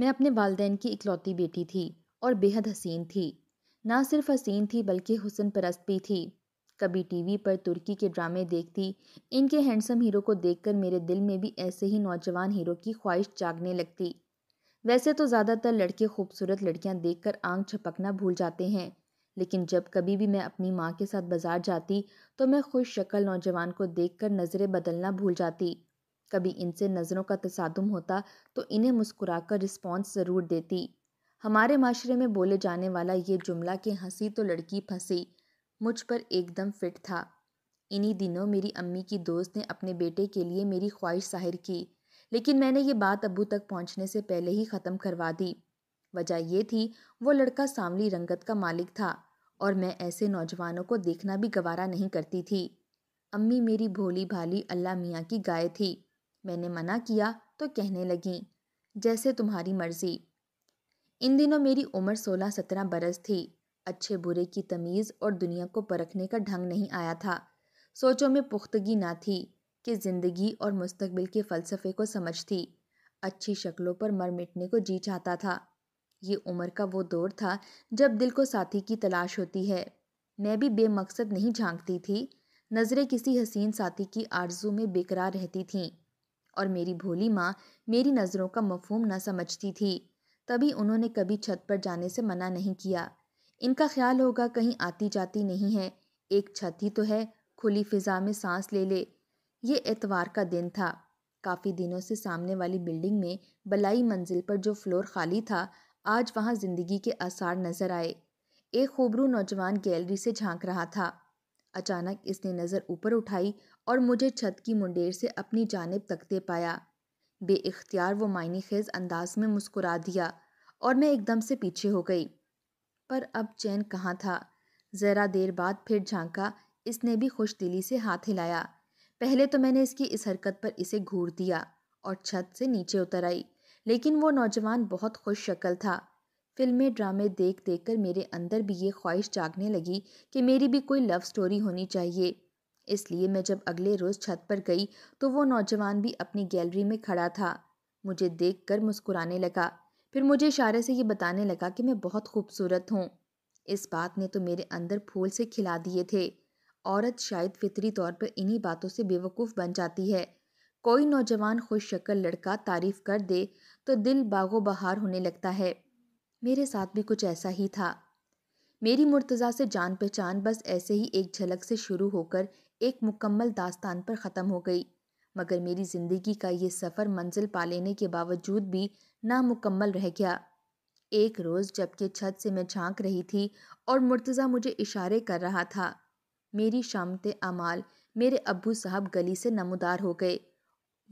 मैं अपने वालिदैन की इकलौती बेटी थी और बेहद हसीन थी। ना सिर्फ हसीन थी बल्कि हुस्न परस्त भी थी। कभी टीवी पर तुर्की के ड्रामे देखती, इनके हैंडसम हीरो को देखकर मेरे दिल में भी ऐसे ही नौजवान हीरो की ख्वाहिश जागने लगती। वैसे तो ज़्यादातर लड़के खूबसूरत लड़कियां देखकर आंख झपकना भूल जाते हैं, लेकिन जब कभी भी मैं अपनी माँ के साथ बाज़ार जाती तो मैं खुश शक्ल नौजवान को देखकर नज़रें बदलना भूल जाती। कभी इनसे नज़रों का तसादुम होता तो इन्हें मुस्कुराकर रिस्पॉन्स ज़रूर देती। हमारे माशरे में बोले जाने वाला ये जुमला कि हंसी तो लड़की फंसी मुझ पर एकदम फिट था। इन्हीं दिनों मेरी अम्मी की दोस्त ने अपने बेटे के लिए मेरी ख्वाहिश जाहिर की, लेकिन मैंने ये बात अबू तक पहुंचने से पहले ही ख़त्म करवा दी। वजह यह थी वो लड़का सांवली रंगत का मालिक था और मैं ऐसे नौजवानों को देखना भी गवारा नहीं करती थी। अम्मी मेरी भोली भाली अल्लाह मियाँ की गाय थी। मैंने मना किया तो कहने लगीं, जैसे तुम्हारी मर्ज़ी। इन दिनों मेरी उम्र 16-17 बरस थी। अच्छे बुरे की तमीज़ और दुनिया को परखने का ढंग नहीं आया था। सोचों में पुख्तगी ना थी कि ज़िंदगी और मुस्तकबिल के फ़लसफ़े को समझती। अच्छी शक्लों पर मर मिटने को जी चाहता था। ये उम्र का वो दौर था जब दिल को साथी की तलाश होती है। मैं भी बेमकसद नहीं झांकती थी। नज़रें किसी हसीन साथी की आरज़ू में बेकरार रहती थीं और मेरी भोली माँ मेरी नज़रों का मफहूम ना समझती थी। तभी उन्होंने कभी छत पर जाने से मना नहीं किया। इनका ख्याल होगा कहीं आती जाती नहीं है, एक छत ही तो है, खुली फ़िज़ा में सांस ले ले। ये इतवार का दिन था। काफ़ी दिनों से सामने वाली बिल्डिंग में बलाई मंजिल पर जो फ्लोर खाली था, आज वहाँ ज़िंदगी के आसार नज़र आए। एक खूबरू नौजवान गैलरी से झांक रहा था। अचानक इसने नज़र ऊपर उठाई और मुझे छत की मुंडेर से अपनी जानिब तकते पाया। बेइख्तियार वो मायने खेज अंदाज में मुस्कुरा दिया और मैं एकदम से पीछे हो गई, पर अब चैन कहाँ था। ज़रा देर बाद फिर झांका, इसने भी खुश दिली से हाथ हिलाया। पहले तो मैंने इसकी इस हरकत पर इसे घूर दिया और छत से नीचे उतर आई, लेकिन वो नौजवान बहुत खुश शक्ल था। फिल्में ड्रामे देख देख कर मेरे अंदर भी ये ख्वाहिश जागने लगी कि मेरी भी कोई लव स्टोरी होनी चाहिए। इसलिए मैं जब अगले रोज़ छत पर गई तो वो नौजवान भी अपनी गैलरी में खड़ा था। मुझे देख कर मुस्कुराने लगा, फिर मुझे इशारे से ये बताने लगा कि मैं बहुत खूबसूरत हूँ। इस बात ने तो मेरे अंदर फूल से खिला दिए थे। औरत शायद फितरी तौर पर इन्हीं बातों से बेवकूफ़ बन जाती है। कोई नौजवान खुश शक्ल लड़का तारीफ़ कर दे तो दिल बागो बहार होने लगता है। मेरे साथ भी कुछ ऐसा ही था। मेरी मुर्तज़ा से जान पहचान बस ऐसे ही एक झलक से शुरू होकर एक मुकम्मल दास्तान पर ख़त्म हो गई, मगर मेरी ज़िंदगी का ये सफ़र मंजिल पा लेने के बावजूद भी नामुकम्मल रह गया। एक रोज़ जबकि छत से मैं झांक रही थी और मुर्तज़ा मुझे इशारे कर रहा था, मेरी शामते अमाल मेरे अब्बू साहब गली से नमूदार हो गए।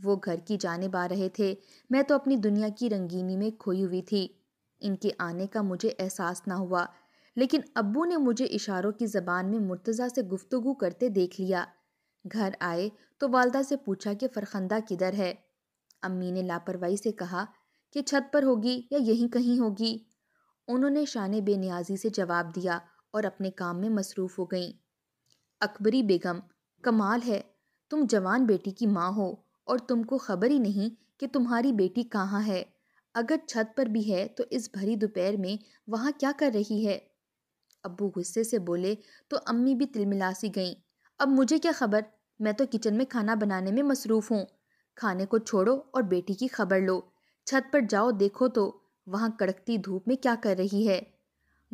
वो घर की जानिब आ रहे थे। मैं तो अपनी दुनिया की रंगीनी में खोई हुई थी। इनके आने का मुझे एहसास ना हुआ, लेकिन अब्बू ने मुझे इशारों की ज़बान में मुर्तज़ा से गुफ्तगू करते देख लिया। घर आए तो वालदा से पूछा कि फ़रखंदा किधर है। अम्मी ने लापरवाही से कहा कि छत पर होगी या यहीं कहीं होगी। उन्होंने शान बेनियाजी से जवाब दिया और अपने काम में मसरूफ़ हो गईं। अकबरी बेगम, कमाल है, तुम जवान बेटी की माँ हो और तुमको खबर ही नहीं कि तुम्हारी बेटी कहाँ है। अगर छत पर भी है तो इस भरी दोपहर में वहाँ क्या कर रही है। अब्बू गुस्से से बोले तो अम्मी भी तिलमिला सी गईं। अब मुझे क्या खबर, मैं तो किचन में खाना बनाने में मसरूफ़ हूँ। खाने को छोड़ो और बेटी की खबर लो। छत पर जाओ, देखो तो वहाँ कड़कती धूप में क्या कर रही है।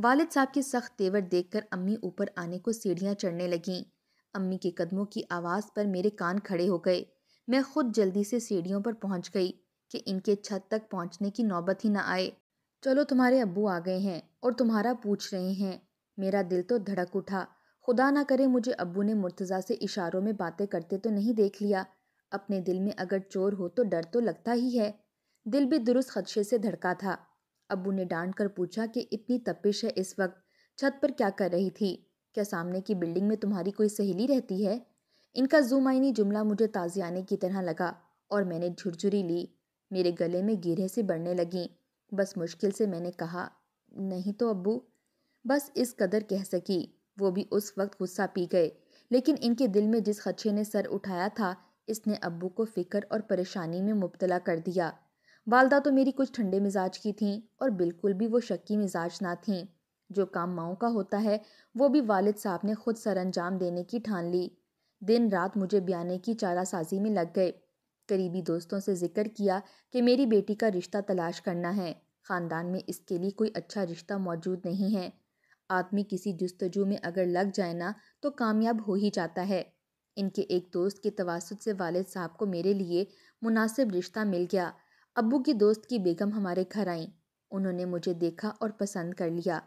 वालिद साहब के सख्त तेवर देखकर अम्मी ऊपर आने को सीढ़ियाँ चढ़ने लगीं। अम्मी के कदमों की आवाज़ पर मेरे कान खड़े हो गए। मैं खुद जल्दी से सीढ़ियों पर पहुँच गई कि इनके छत तक पहुँचने की नौबत ही ना आए। चलो, तुम्हारे अब्बू आ गए हैं और तुम्हारा पूछ रहे हैं। मेरा दिल तो धड़क उठा। खुदा ना करे मुझे अब्बू ने मुर्तज़ा से इशारों में बातें करते तो नहीं देख लिया। अपने दिल में अगर चोर हो तो डर तो लगता ही है। दिल भी दुरुस्त खदशे से धड़का था। अब्बू ने डांट कर पूछा कि इतनी तपिश है इस वक्त, छत पर क्या कर रही थी? क्या सामने की बिल्डिंग में तुम्हारी कोई सहेली रहती है? इनका ज़ुमाइनी जुमला मुझे ताज़ियाने की तरह लगा और मैंने झुरझुरी ली। मेरे गले में गिरे से बढ़ने लगीं। बस मुश्किल से मैंने कहा, नहीं तो अब्बू। बस इस कदर कह सकी। वो भी उस वक्त गुस्सा पी गए, लेकिन इनके दिल में जिस खदशे ने सर उठाया था इसने अब्बू को फ़िक्र और परेशानी में मुब्तला कर दिया। वालदा तो मेरी कुछ ठंडे मिजाज की थीं और बिल्कुल भी वो शक्की मिजाज ना थीं। जो काम माओं का होता है वो भी वालिद साहब ने खुद सरअंजाम देने की ठान ली। दिन रात मुझे ब्याने की चारा साजी में लग गए। करीबी दोस्तों से जिक्र किया कि मेरी बेटी का रिश्ता तलाश करना है, ख़ानदान में इसके लिए कोई अच्छा रिश्ता मौजूद नहीं है। आदमी किसी जुस्तजू में अगर लग जाए ना तो कामयाब हो ही जाता है। इनके एक दोस्त के तवासुत से वालिद साहब को मेरे लिए मुनासिब रिश्ता मिल गया। अब्बू की दोस्त की बेगम हमारे घर आईं। उन्होंने मुझे देखा और पसंद कर लिया।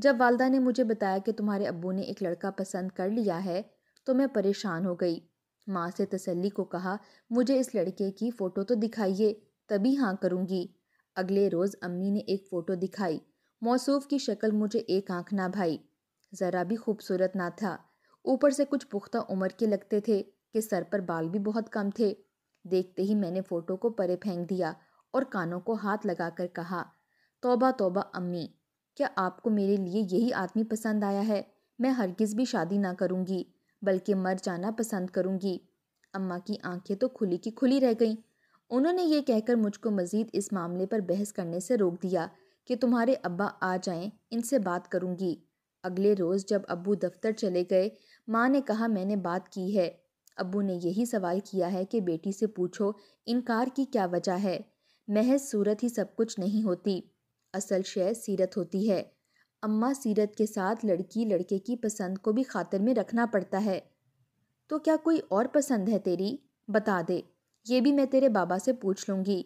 जब वालदा ने मुझे बताया कि तुम्हारे अब्बू ने एक लड़का पसंद कर लिया है तो मैं परेशान हो गई। माँ से तसल्ली को कहा मुझे इस लड़के की फ़ोटो तो दिखाइए, तभी हाँ करूँगी। अगले रोज़ अम्मी ने एक फ़ोटो दिखाई। मौसूफ की शक्ल मुझे एक आंख ना भाई, ज़रा भी खूबसूरत ना था। ऊपर से कुछ पुख्ता उम्र के लगते थे कि सर पर बाल भी बहुत कम थे। देखते ही मैंने फ़ोटो को परे फेंक दिया और कानों को हाथ लगाकर कहा, तौबा तौबा अम्मी, क्या आपको मेरे लिए यही आदमी पसंद आया है? मैं हरगिज़ भी शादी ना करूँगी, बल्कि मर जाना पसंद करूँगी। अम्मा की आंखें तो खुली की खुली रह गईं। उन्होंने ये कहकर मुझको मज़ीद इस मामले पर बहस करने से रोक दिया कि तुम्हारे अब्बा आ जाएं, इनसे बात करूँगी। अगले रोज़ जब अब्बू दफ्तर चले गए, माँ ने कहा मैंने बात की है। अब्बू ने यही सवाल किया है कि बेटी से पूछो इनकार की क्या वजह है। महज सूरत ही सब कुछ नहीं होती, असल शय सीरत होती है। अम्मा सीरत के साथ लड़की लड़के की पसंद को भी खातिर में रखना पड़ता है। तो क्या कोई और पसंद है तेरी? बता दे, ये भी मैं तेरे बाबा से पूछ लूँगी।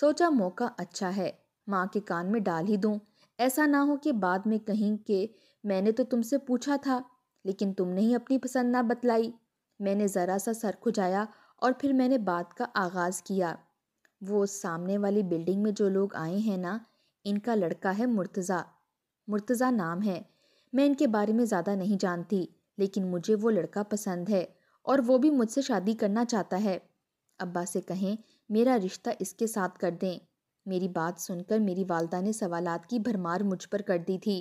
सोचा मौका अच्छा है, माँ के कान में डाल ही दूँ, ऐसा ना हो कि बाद में कहीं कि मैंने तो तुमसे पूछा था लेकिन तुमने ही अपनी पसंद ना बतलाई। मैंने ज़रा सा सर खुजाया और फिर मैंने बात का आगाज़ किया। वो सामने वाली बिल्डिंग में जो लोग आए हैं ना, इनका लड़का है मुर्तज़ा। मुर्तज़ा नाम है। मैं इनके बारे में ज़्यादा नहीं जानती लेकिन मुझे वो लड़का पसंद है और वो भी मुझसे शादी करना चाहता है। अब्बा से कहें मेरा रिश्ता इसके साथ कर दें। मेरी बात सुनकर मेरी वालदा ने सवालात की भरमार मुझ पर कर दी थी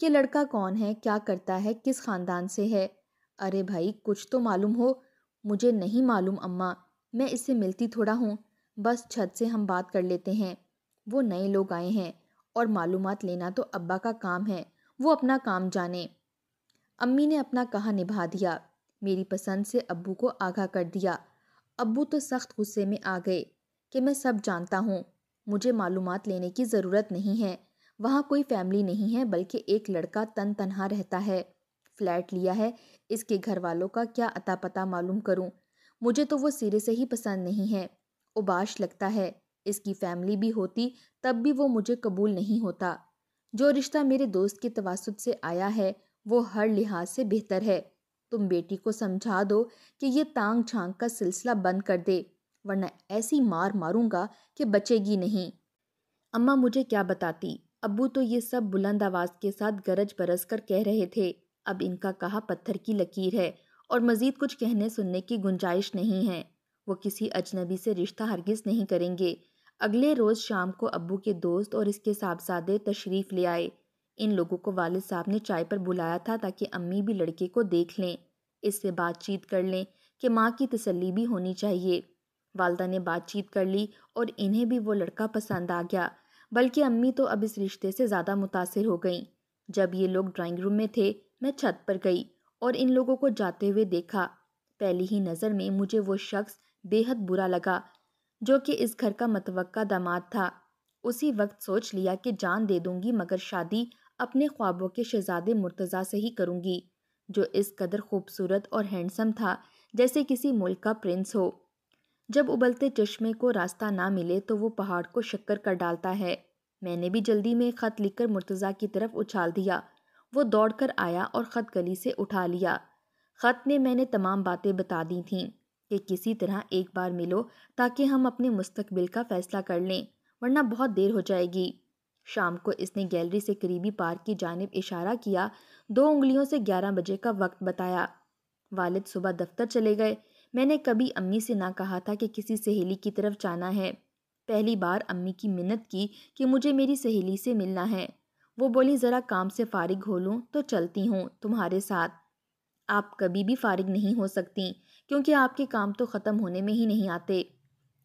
कि लड़का कौन है, क्या करता है, किस ख़ानदान से है। अरे भाई कुछ तो मालूम हो। मुझे नहीं मालूम अम्मा, मैं इससे मिलती थोड़ा हूँ, बस छत से हम बात कर लेते हैं। वो नए लोग आए हैं और मालूमात लेना तो अब्बा का काम है, वो अपना काम जाने। अम्मी ने अपना कहा निभा दिया। मेरी पसंद से अब्बू को आगाह कर दिया। अब्बू तो सख्त गुस्से में आ गए कि मैं सब जानता हूँ, मुझे मालूमात लेने की ज़रूरत नहीं है। वहाँ कोई फैमिली नहीं है बल्कि एक लड़का तन तन्हा रहता है। फ्लैट लिया है, इसके घर वालों का क्या अता पता मालूम करूँ? मुझे तो वो सिरे से ही पसंद नहीं है, उबाश लगता है। इसकी फैमिली भी होती तब भी वो मुझे कबूल नहीं होता। जो रिश्ता मेरे दोस्त के तवासुत से आया है वो हर लिहाज से बेहतर है। तुम बेटी को समझा दो कि ये तांग झांक का सिलसिला बंद कर दे, वरना ऐसी मार मारूंगा कि बचेगी नहीं। अम्मा मुझे क्या बताती, अब्बू तो ये सब बुलंद आवाज़ के साथ गरज बरस कर कह रहे थे। अब इनका कहा पत्थर की लकीर है और मज़ीद कुछ कहने सुनने की गुंजाइश नहीं है। वो किसी अजनबी से रिश्ता हरगिज़ नहीं करेंगे। अगले रोज़ शाम को अब्बू के दोस्त और इसके साहबजादे तशरीफ़ ले आए। इन लोगों को वालिद साहब ने चाय पर बुलाया था ताकि अम्मी भी लड़के को देख लें, इससे बातचीत कर लें कि माँ की तसल्ली भी होनी चाहिए। वालदा ने बातचीत कर ली और इन्हें भी वो लड़का पसंद आ गया, बल्कि अम्मी तो अब इस रिश्ते से ज़्यादा मुतासिर हो गईं। जब ये लोग ड्राइंग रूम में थे मैं छत पर गई और इन लोगों को जाते हुए देखा। पहली ही नज़र में मुझे वो शख्स बेहद बुरा लगा जो कि इस घर का मतवक्का दामाद था। उसी वक्त सोच लिया कि जान दे दूँगी मगर शादी अपने ख्वाबों के शहजादे मुर्तज़ा से ही करूँगी, जो इस कदर खूबसूरत और हैंडसम था जैसे किसी मुल्क का प्रिंस हो। जब उबलते चश्मे को रास्ता ना मिले तो वो पहाड़ को शक्कर कर डालता है। मैंने भी जल्दी में ख़त लिखकर मुर्तज़ा की तरफ उछाल दिया। वो दौड़कर आया और ख़त गली से उठा लिया। ख़त में मैंने तमाम बातें बता दी थीं कि किसी तरह एक बार मिलो ताकि हम अपने मुस्तकबिल का फ़ैसला कर लें, वरना बहुत देर हो जाएगी। शाम को इसने गैलरी से करीबी पार्क की जानिब इशारा किया, 2 उंगलियों से 11 बजे का वक्त बताया। वालिद सुबह दफ्तर चले गए। मैंने कभी अम्मी से ना कहा था कि किसी सहेली की तरफ जाना है। पहली बार अम्मी की मिन्नत की कि मुझे मेरी सहेली से मिलना है। वो बोली ज़रा काम से फ़ारिग हो लूँ तो चलती हूँ तुम्हारे साथ। आप कभी भी फ़ारिग नहीं हो सकती क्योंकि आपके काम तो ख़त्म होने में ही नहीं आते।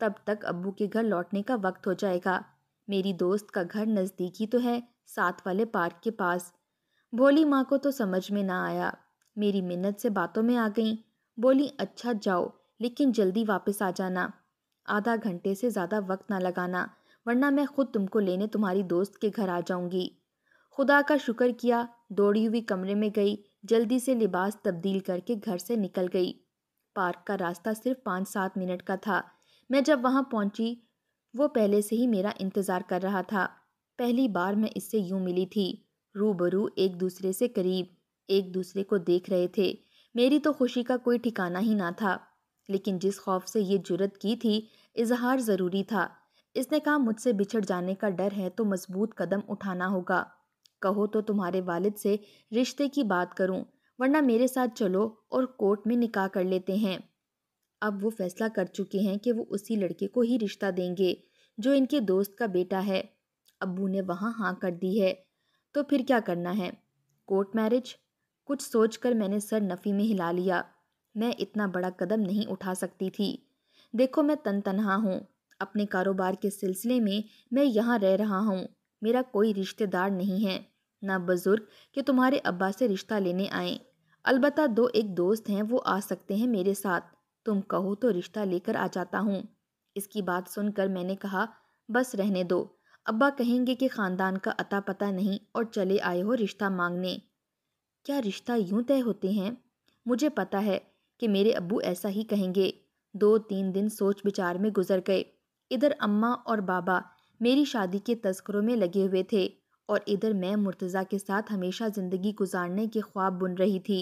तब तक अब्बू के घर लौटने का वक्त हो जाएगा। मेरी दोस्त का घर नज़दीकी तो है, साथ वाले पार्क के पास। भोली माँ को तो समझ में ना आया, मेरी मिन्नत से बातों में आ गई। बोली अच्छा जाओ, लेकिन जल्दी वापस आ जाना, आधा घंटे से ज़्यादा वक्त ना लगाना, वरना मैं खुद तुमको लेने तुम्हारी दोस्त के घर आ जाऊंगी। खुदा का शुक्र किया, दौड़ी हुई कमरे में गई, जल्दी से लिबास तब्दील करके घर से निकल गई। पार्क का रास्ता सिर्फ 5-7 मिनट का था। मैं जब वहाँ पहुँची वो पहले से ही मेरा इंतज़ार कर रहा था। पहली बार मैं इससे यूँ मिली थी, रूबरू एक दूसरे से करीब, एक दूसरे को देख रहे थे। मेरी तो खुशी का कोई ठिकाना ही ना था, लेकिन जिस खौफ से ये जुर्रत की थी इजहार ज़रूरी था। इसने कहा मुझसे बिछड़ जाने का डर है तो मजबूत कदम उठाना होगा। कहो तो तुम्हारे वालिद से रिश्ते की बात करूं, वरना मेरे साथ चलो और कोर्ट में निकाह कर लेते हैं। अब वो फैसला कर चुके हैं कि वो उसी लड़के को ही रिश्ता देंगे जो इनके दोस्त का बेटा है। अब्बू ने वहाँ हाँ कर दी है तो फिर क्या करना है, कोर्ट मैरिज। कुछ सोचकर मैंने सर नफ़ी में हिला लिया। मैं इतना बड़ा कदम नहीं उठा सकती थी। देखो मैं तन तनहा हूँ, अपने कारोबार के सिलसिले में मैं यहाँ रह रहा हूँ। मेरा कोई रिश्तेदार नहीं है, ना बुज़ुर्ग कि तुम्हारे अब्बा से रिश्ता लेने आए। अलबत्ता 2-1 दोस्त हैं, वो आ सकते हैं मेरे साथ। तुम कहो तो रिश्ता लेकर आ जाता हूँ। इसकी बात सुनकर मैंने कहा बस रहने दो, अब्बा कहेंगे कि ख़ानदान का अता पता नहीं और चले आए हो रिश्ता मांगने। क्या रिश्ता यूँ तय होते हैं? मुझे पता है कि मेरे अब्बू ऐसा ही कहेंगे। 2-3 दिन सोच विचार में गुजर गए। इधर अम्मा और बाबा मेरी शादी के तस्करों में लगे हुए थे और इधर मैं मुर्तज़ा के साथ हमेशा ज़िंदगी गुजारने के ख्वाब बुन रही थी।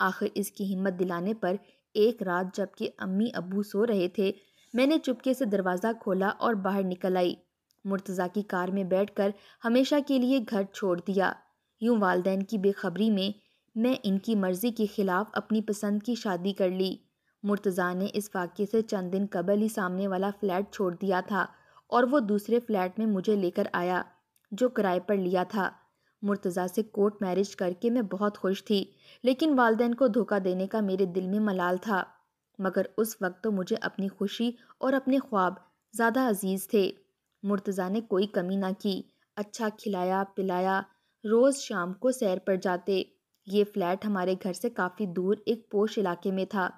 आखिर इसकी हिम्मत दिलाने पर एक रात जबकि अम्मी अब्बू सो रहे थे, मैंने चुपके से दरवाज़ा खोला और बाहर निकल आई। मुर्तज़ा की कार में बैठकर हमेशा के लिए घर छोड़ दिया। यूँ वालदैन की बेखबरी में मैं इनकी मर्ज़ी के ख़िलाफ़ अपनी पसंद की शादी कर ली। मुर्तज़ा ने इस वाक़े से चंद दिन कबल ही सामने वाला फ़्लैट छोड़ दिया था और वो दूसरे फ्लैट में मुझे लेकर आया जो किराए पर लिया था। मुर्तज़ा से कोर्ट मैरिज करके मैं बहुत खुश थी, लेकिन वालदैन को धोखा देने का मेरे दिल में मलाल था। मगर उस वक्त तो मुझे अपनी खुशी और अपने ख्वाब ज़्यादा अजीज़ थे। मुर्तज़ा ने कोई कमी ना की, अच्छा खिलाया पिलाया। रोज़ शाम को सैर पर जाते। ये फ्लैट हमारे घर से काफ़ी दूर एक पोश इलाके में था।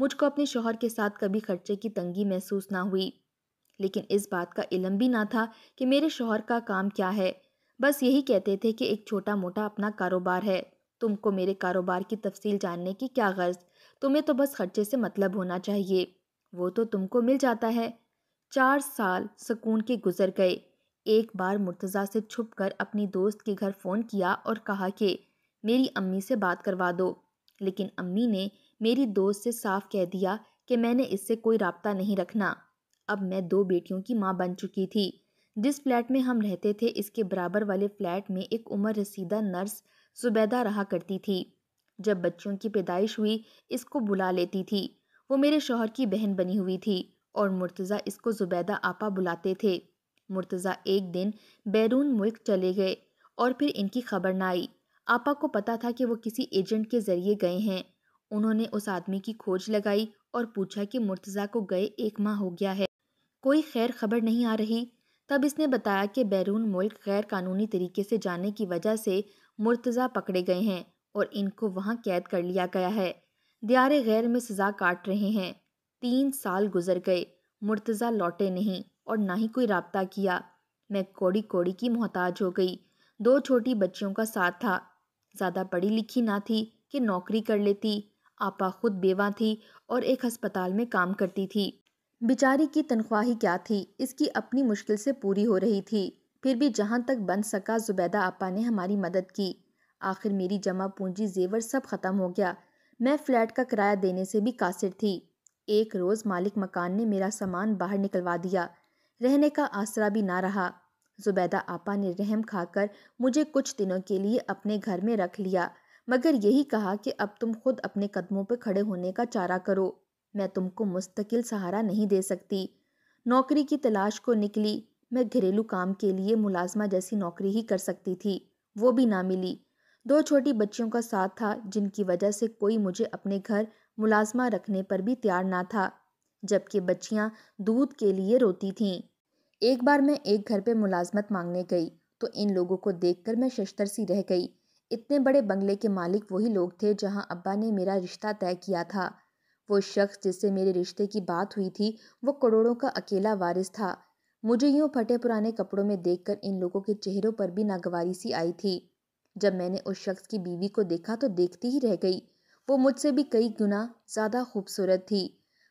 मुझको अपने शोहर के साथ कभी खर्चे की तंगी महसूस ना हुई, लेकिन इस बात का इलम भी ना था कि मेरे शोहर का काम क्या है। बस यही कहते थे कि एक छोटा मोटा अपना कारोबार है, तुमको मेरे कारोबार की तफसील जानने की क्या गर्ज, तुम्हें तो बस खर्चे से मतलब होना चाहिए, वो तो तुमको मिल जाता है। 4 साल सुकून के गुजर गए। एक बार मुर्तज़ा से छुपकर अपनी दोस्त के घर फ़ोन किया और कहा कि मेरी अम्मी से बात करवा दो, लेकिन अम्मी ने मेरी दोस्त से साफ कह दिया कि मैंने इससे कोई राब्ता नहीं रखना। अब मैं 2 बेटियों की माँ बन चुकी थी। जिस फ्लैट में हम रहते थे इसके बराबर वाले फ्लैट में एक उम्र रसीदा नर्स जुबैदा रहा करती थी। जब बच्चों की पैदाइश हुई इसको बुला लेती थी। वो मेरे शोहर की बहन बनी हुई थी और मुर्तज़ा इसको जुबैदा आपा बुलाते थे। मुर्तज़ा एक दिन बैरून मुल्क चले गए और फिर इनकी खबर ना आई। आपा को पता था कि वो किसी एजेंट के ज़रिए गए हैं। उन्होंने उस आदमी की खोज लगाई और पूछा कि मुर्तज़ा को गए 1 माह हो गया है, कोई खैर खबर नहीं आ रही। तब इसने बताया कि बैरून मुल्क गैर कानूनी तरीके से जाने की वजह से मुर्तज़ा पकड़े गए हैं और इनको वहां कैद कर लिया गया है, दियारे गैर में सज़ा काट रहे हैं। 3 साल गुजर गए, मुर्तज़ा लौटे नहीं और ना ही कोई राब्ता किया। मैं कोड़ी कोड़ी की मोहताज हो गई। 2 छोटी बच्चियों का साथ था, ज़्यादा पढ़ी लिखी ना थी कि नौकरी कर लेती। आपा खुद बेवा थी और एक अस्पताल में काम करती थी। बेचारी की तनख्वाह ही क्या थी, इसकी अपनी मुश्किल से पूरी हो रही थी। फिर भी जहाँ तक बन सका जुबैदा आपा ने हमारी मदद की। आखिर मेरी जमा पूंजी जेवर सब ख़त्म हो गया। मैं फ़्लैट का किराया देने से भी कासिर थी। एक रोज़ मालिक मकान ने मेरा सामान बाहर निकलवा दिया, रहने का आसरा भी ना रहा। जुबैदा आपा ने रहम खाकर मुझे कुछ दिनों के लिए अपने घर में रख लिया, मगर यही कहा कि अब तुम खुद अपने कदमों पर खड़े होने का चारा करो, मैं तुमको मुस्तकिल सहारा नहीं दे सकती। नौकरी की तलाश को निकली। मैं घरेलू काम के लिए मुलाजमा जैसी नौकरी ही कर सकती थी, वो भी ना मिली। 2 छोटी बच्चियों का साथ था, जिनकी वजह से कोई मुझे अपने घर मुलाजमा रखने पर भी तैयार ना था। जबकि बच्चियां दूध के लिए रोती थीं। एक बार मैं एक घर पे मुलाजमत मांगने गई तो इन लोगों को देखकर मैं शशतर सी रह गई। इतने बड़े बंगले के मालिक वही लोग थे जहां अब्बा ने मेरा रिश्ता तय किया था। वो शख्स जिससे मेरे रिश्ते की बात हुई थी वो करोड़ों का अकेला वारिस था। मुझे यूँ फटे पुराने कपड़ों में देखकर इन लोगों के चेहरों पर भी नागवारी सी आई थी। जब मैंने उस शख्स की बीवी को देखा तो देखती ही रह गई। वो मुझसे भी कई गुना ज़्यादा खूबसूरत थी।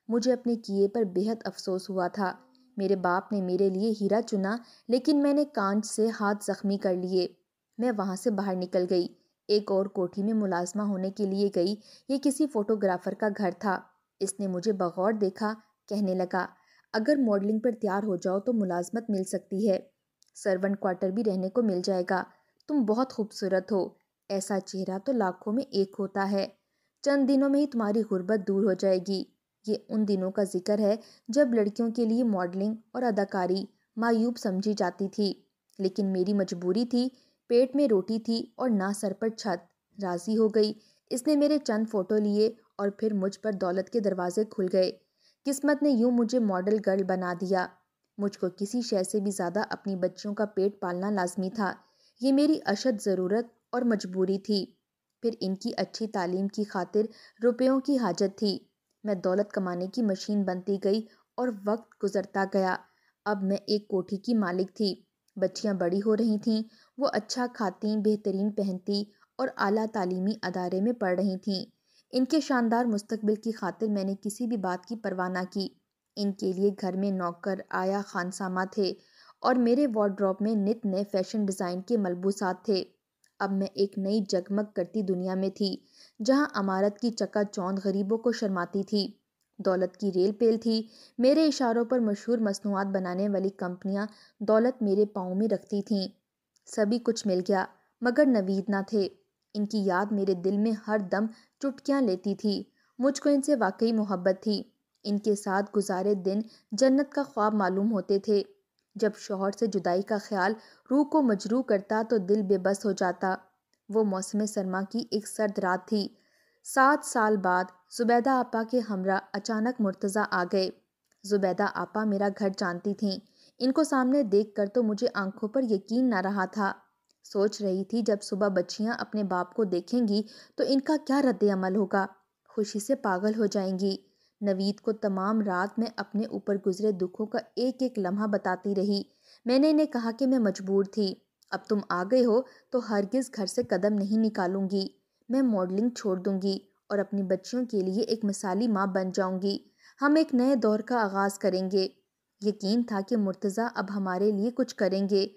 मुझे अपने किए पर बेहद अफसोस हुआ था। मेरे बाप ने मेरे लिए हीरा चुना, लेकिन मैंने कांच से हाथ ज़ख्मी कर लिए। मैं वहाँ से बाहर निकल गई, एक और कोठी में मुलाजमा होने के लिए गई। ये किसी फ़ोटोग्राफ़र का घर था। इसने मुझे बगौर देखा, कहने लगा, अगर मॉडलिंग पर तैयार हो जाओ तो मुलाजमत मिल सकती है, सर्वेंट क्वार्टर भी रहने को मिल जाएगा। तुम बहुत खूबसूरत हो, ऐसा चेहरा तो लाखों में एक होता है। चंद दिनों में ही तुम्हारी गुर्बत दूर हो जाएगी। ये उन दिनों का जिक्र है जब लड़कियों के लिए मॉडलिंग और अदाकारी मायूब समझी जाती थी, लेकिन मेरी मजबूरी थी। पेट में रोटी थी और ना सर पर छत। राज़ी हो गई। इसने मेरे चंद फ़ोटो लिए और फिर मुझ पर दौलत के दरवाजे खुल गए। किस्मत ने यूँ मुझे मॉडल गर्ल बना दिया। मुझको किसी शय से भी ज़्यादा अपनी बच्चियों का पेट पालना लाजमी था। ये मेरी अशद ज़रूरत और मजबूरी थी। फिर इनकी अच्छी तालीम की खातिर रुपयों की हाजत थी। मैं दौलत कमाने की मशीन बनती गई और वक्त गुजरता गया। अब मैं एक कोठी की मालिक थी। बच्चियां बड़ी हो रही थीं। वो अच्छा खाती, बेहतरीन पहनती और आला तालीमी अदारे में पढ़ रही थीं। इनके शानदार मुस्तकबिल की खातिर मैंने किसी भी बात की परवाह ना की। इनके लिए घर में नौकर, आया, खानसामा थे और मेरे वार्डरोब में नित नए फैशन डिज़ाइन के मलबूसात थे। अब मैं एक नई जगमग करती दुनिया में थी, जहां अमारत की चकाचौंध गरीबों को शर्माती थी। दौलत की रेल पेल थी। मेरे इशारों पर मशहूर मसनूआत बनाने वाली कंपनियां दौलत मेरे पाँव में रखती थीं। सभी कुछ मिल गया मगर नवीद ना थे। इनकी याद मेरे दिल में हर दम चुटकियाँ लेती थी। मुझको इनसे वाकई मोहब्बत थी। इनके साथ गुजारे दिन जन्नत का ख्वाब मालूम होते थे। जब शौहर से जुदाई का ख्याल रूह को मजरूह करता तो दिल बेबस हो जाता। वो मौसम सरमा की एक सर्द रात थी। 7 साल बाद जुबैदा आपा के हमरा अचानक मुर्तज़ा आ गए। जुबैदा आपा मेरा घर जानती थीं। इनको सामने देखकर तो मुझे आंखों पर यकीन ना रहा था। सोच रही थी जब सुबह बच्चियां अपने बाप को देखेंगी तो इनका क्या रद्द-ए-अमल होगा, खुशी से पागल हो जाएंगी। नवीद को तमाम रात मैं अपने ऊपर गुजरे दुखों का एक एक लम्हा बताती रही। मैंने इन्हें कहा कि मैं मजबूर थी। अब तुम आ गए हो तो हरगिज़ घर से कदम नहीं निकालूंगी। मैं मॉडलिंग छोड़ दूंगी और अपनी बच्चियों के लिए एक मिसाली माँ बन जाऊंगी। हम एक नए दौर का आगाज़ करेंगे। यकीन था कि मुर्तज़ा अब हमारे लिए कुछ करेंगे।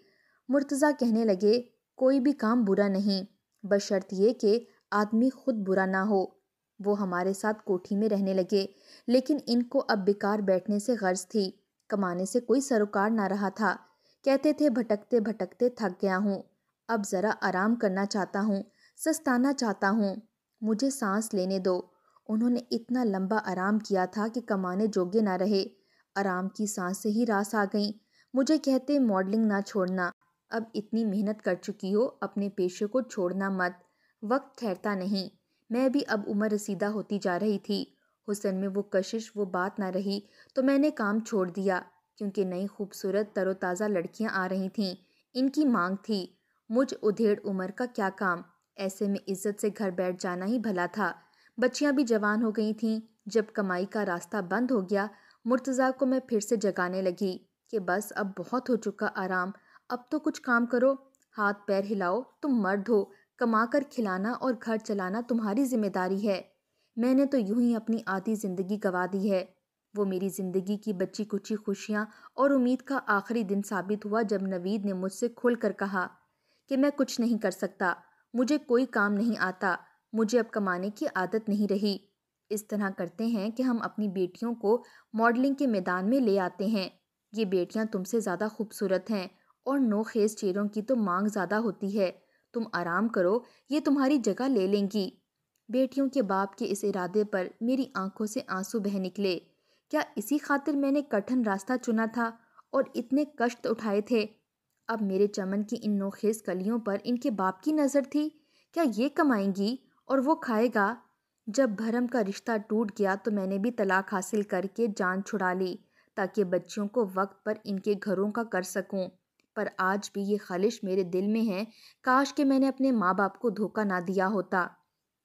मुर्तज़ा कहने लगे, कोई भी काम बुरा नहीं, बशर्त ये कि आदमी खुद बुरा ना हो। वो हमारे साथ कोठी में रहने लगे, लेकिन इनको अब बेकार बैठने से गर्ज थी। कमाने से कोई सरोकार ना रहा था। कहते थे, भटकते भटकते थक गया हूँ, अब ज़रा आराम करना चाहता हूँ, सस्ताना चाहता हूँ, मुझे सांस लेने दो। उन्होंने इतना लंबा आराम किया था कि कमाने जोगे ना रहे। आराम की सांस से ही रास आ गई। मुझे कहते, मॉडलिंग ना छोड़ना, अब इतनी मेहनत कर चुकी हो, अपने पेशे को छोड़ना मत, वक्त ठहरता नहीं। मैं भी अब उम्र रसीदा होती जा रही थी। हुस्न में वो कशिश, वो बात ना रही तो मैंने काम छोड़ दिया, क्योंकि नई खूबसूरत तरोताज़ा लड़कियां आ रही थीं। इनकी मांग थी। मुझ उधेड़ उम्र का क्या काम, ऐसे में इज्जत से घर बैठ जाना ही भला था। बच्चियां भी जवान हो गई थीं। जब कमाई का रास्ता बंद हो गया, मुर्तज़ा को मैं फिर से जगाने लगी कि बस अब बहुत हो चुका आराम, अब तो कुछ काम करो, हाथ पैर हिलाओ, तुम मर्द हो, कमा कर खिलाना और घर चलाना तुम्हारी जिम्मेदारी है। मैंने तो यूं ही अपनी आधी ज़िंदगी गंवा दी है। वो मेरी ज़िंदगी की बच्ची कुची खुशियाँ और उम्मीद का आखिरी दिन साबित हुआ जब नवीद ने मुझसे खुल कर कहा कि मैं कुछ नहीं कर सकता, मुझे कोई काम नहीं आता, मुझे अब कमाने की आदत नहीं रही। इस तरह करते हैं कि हम अपनी बेटियों को मॉडलिंग के मैदान में ले आते हैं। ये बेटियाँ तुमसे ज़्यादा खूबसूरत हैं और नोखेज़ चेहरों की तो मांग ज़्यादा होती है, तुम आराम करो, ये तुम्हारी जगह ले लेंगी। बेटियों के बाप के इस इरादे पर मेरी आंखों से आंसू बह निकले। क्या इसी खातिर मैंने कठिन रास्ता चुना था और इतने कष्ट उठाए थे? अब मेरे चमन की इन नोखेज़ कलियों पर इनके बाप की नज़र थी। क्या ये कमाएंगी और वो खाएगा? जब भरम का रिश्ता टूट गया तो मैंने भी तलाक हासिल करके जान छुड़ा ली ताकि बच्चियों को वक्त पर इनके घरों का कर सकूं। पर आज भी ये ख्वाहिश मेरे दिल में है, काश कि मैंने अपने माँ बाप को धोखा ना दिया होता।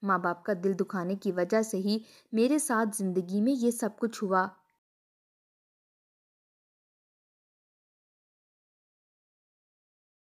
माँ बाप का दिल दुखाने की वजह से ही मेरे साथ ज़िंदगी में ये सब कुछ हुआ।